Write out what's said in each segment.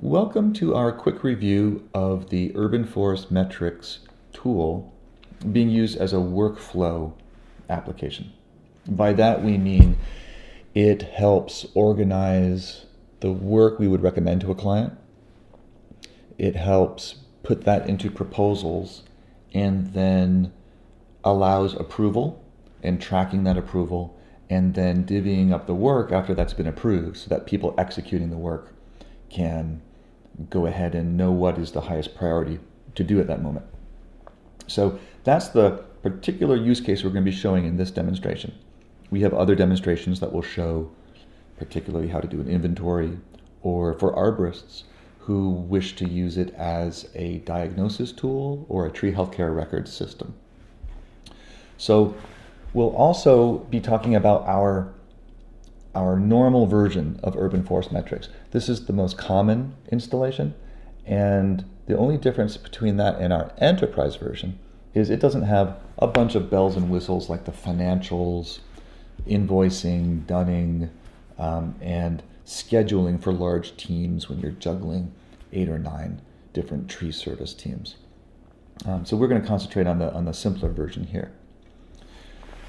Welcome to our quick review of the Urban Forest Metrics tool being used as a workflow application. By that we mean it helps organize the work we would recommend to a client. It helps put that into proposals and then allows approval and tracking that approval and then divvying up the work after that's been approved so that people executing the work can go ahead and know what is the highest priority to do at that moment. So that's the particular use case we're going to be showing in this demonstration. We have other demonstrations that will show particularly how to do an inventory, or for arborists who wish to use it as a diagnosis tool or a tree healthcare record system. So we'll also be talking about our normal version of Urban Forest Metrics. This is the most common installation, and the only difference between that and our enterprise version is it doesn't have a bunch of bells and whistles like the financials, invoicing, dunning, and scheduling for large teams when you're juggling 8 or 9 different tree service teams. So we're going to concentrate on the simpler version here.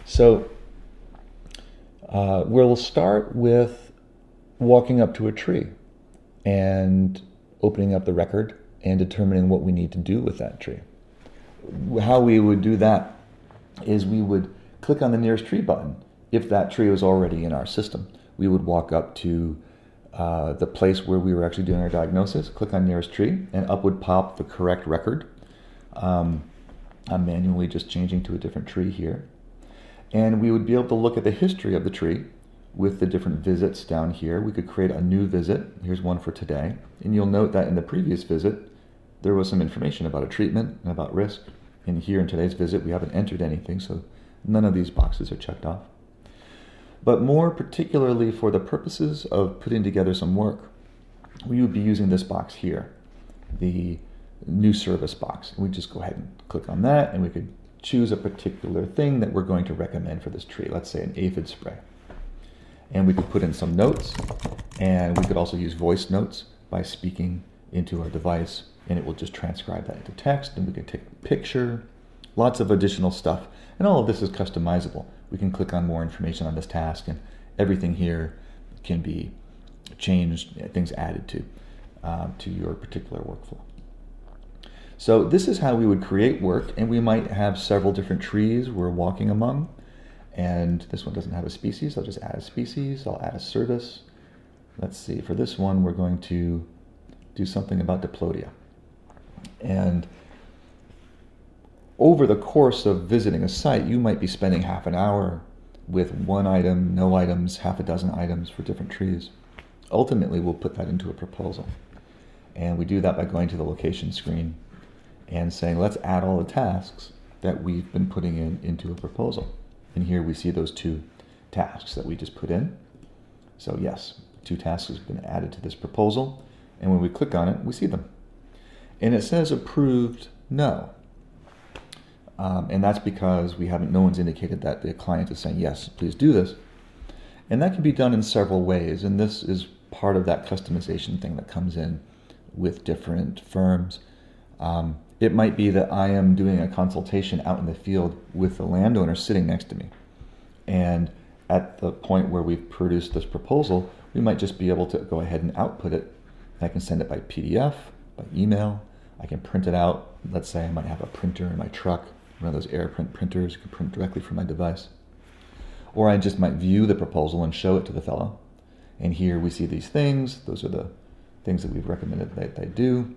So we'll start with walking up to a tree and opening up the record and determining what we need to do with that tree. How we would do that is we would click on the nearest tree button. If that tree was already in our system, we would walk up to the place where we were actually doing our diagnosis, click on nearest tree, and up would pop the correct record. I'm manually just changing to a different tree here. And we would be able to look at the history of the tree with the different visits down here. We could create a new visit. Here's one for today. And you'll note that in the previous visit, there was some information about a treatment and about risk. And here in today's visit, we haven't entered anything, so none of these boxes are checked off. But more particularly for the purposes of putting together some work, we would be using this box here, the new service box. We just go ahead and click on that, and we could choose a particular thing that we're going to recommend for this tree, let's say an aphid spray. And we could put in some notes, and we could also use voice notes by speaking into our device, and it will just transcribe that into text, and we can take a picture, lots of additional stuff. And all of this is customizable. We can click on more information on this task, and everything here can be changed, things added to your particular workflow. So this is how we would create work, and we might have several different trees we're walking among. And this one doesn't have a species. I'll just add a species. I'll add a service. Let's see, for this one, we're going to do something about Diplodia. And over the course of visiting a site, you might be spending half an hour with one item, no items, half a dozen items for different trees. Ultimately, we'll put that into a proposal. And we do that by going to the location screen and saying, let's add all the tasks that we've been putting in into a proposal. And here we see those 2 tasks that we just put in. So yes, 2 tasks have been added to this proposal. And when we click on it, we see them. And it says approved, no. And that's because no one's indicated that the client is saying, yes, please do this. And that can be done in several ways. And this is part of that customization thing that comes in with different firms. It might be that I am doing a consultation out in the field with the landowner sitting next to me. And at the point where we've produced this proposal, we might just be able to go ahead and output it. I can send it by PDF, by email. I can print it out. Let's say I might have a printer in my truck, one of those AirPrint printers. You can print directly from my device. Or I just might view the proposal and show it to the fellow. And here we see these things. Those are the things that we've recommended that they do.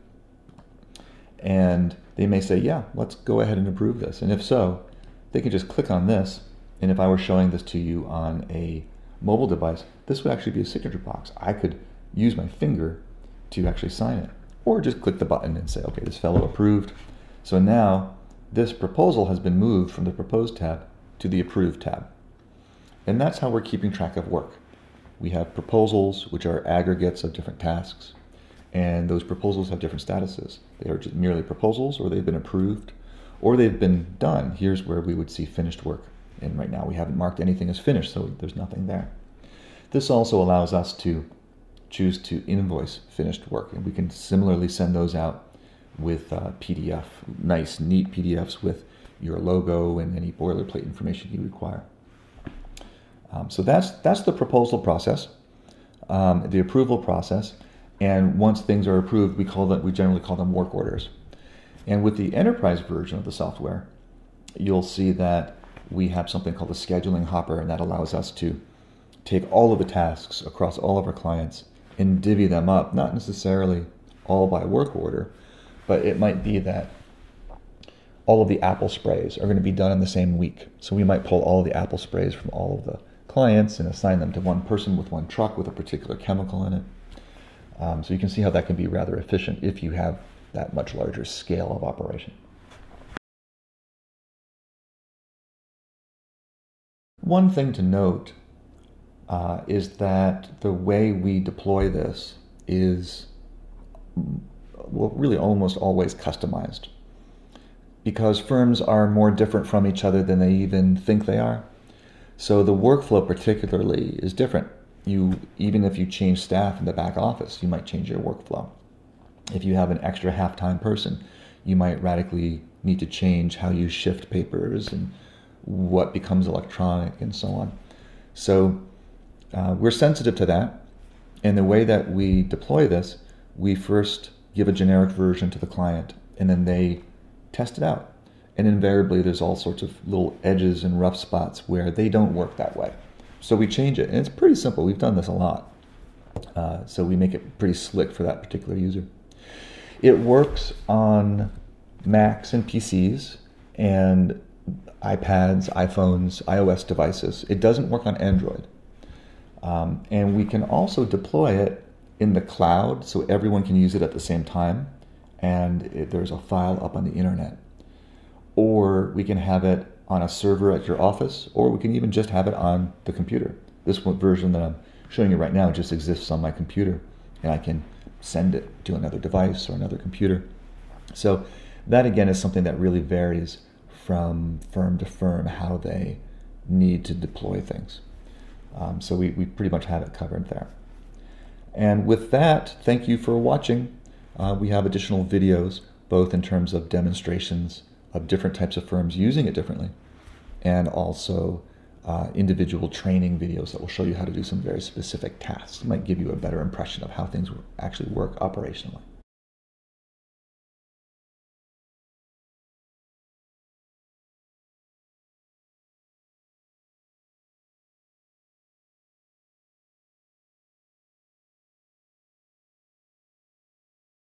And they may say, yeah, let's go ahead and approve this. And if so, they can just click on this. And if I were showing this to you on a mobile device, this would actually be a signature box. I could use my finger to actually sign it, or just click the button and say, okay, this fellow approved. So now this proposal has been moved from the proposed tab to the approved tab. And that's how we're keeping track of work. We have proposals, which are aggregates of different tasks. And those proposals have different statuses. They are just merely proposals, or they've been approved, or they've been done. Here's where we would see finished work. And right now we haven't marked anything as finished, so there's nothing there. This also allows us to choose to invoice finished work, and we can similarly send those out with PDF, nice, neat PDFs with your logo and any boilerplate information you require. So that's the proposal process, the approval process, and once things are approved, we generally call them work orders. And with the enterprise version of the software, you'll see that we have something called a scheduling hopper, and that allows us to take all of the tasks across all of our clients and divvy them up, not necessarily all by work order, but it might be that all of the apple sprays are going to be done in the same week. So we might pull all the apple sprays from all of the clients and assign them to one person with one truck with a particular chemical in it. So you can see how that can be rather efficient if you have that much larger scale of operation. One thing to note is that the way we deploy this is, well, really almost always customized, because firms are more different from each other than they even think they are. So the workflow particularly is different. Even if you change staff in the back office, you might change your workflow. If you have an extra half-time person, you might radically need to change how you shift papers and what becomes electronic and so on. So we're sensitive to that. And the way that we deploy this, we first give a generic version to the client, and then they test it out. And invariably, there's all sorts of little edges and rough spots where they don't work that way. So we change it, and it's pretty simple. We've done this a lot. So we make it pretty slick for that particular user. It works on Macs and PCs and iPads, iPhones, iOS devices. It doesn't work on Android. And we can also deploy it in the cloud, so everyone can use it at the same time, and there's a file up on the internet. Or we can have it on a server at your office, or we can even just have it on the computer. This one version that I'm showing you right now just exists on my computer, and I can send it to another device or another computer. So that, again, is something that really varies from firm to firm, how they need to deploy things. So we pretty much have it covered there. And with that, thank you for watching. We have additional videos, both in terms of demonstrations of different types of firms using it differently, and also individual training videos that will show you how to do some very specific tasks. It might give you a better impression of how things actually work operationally.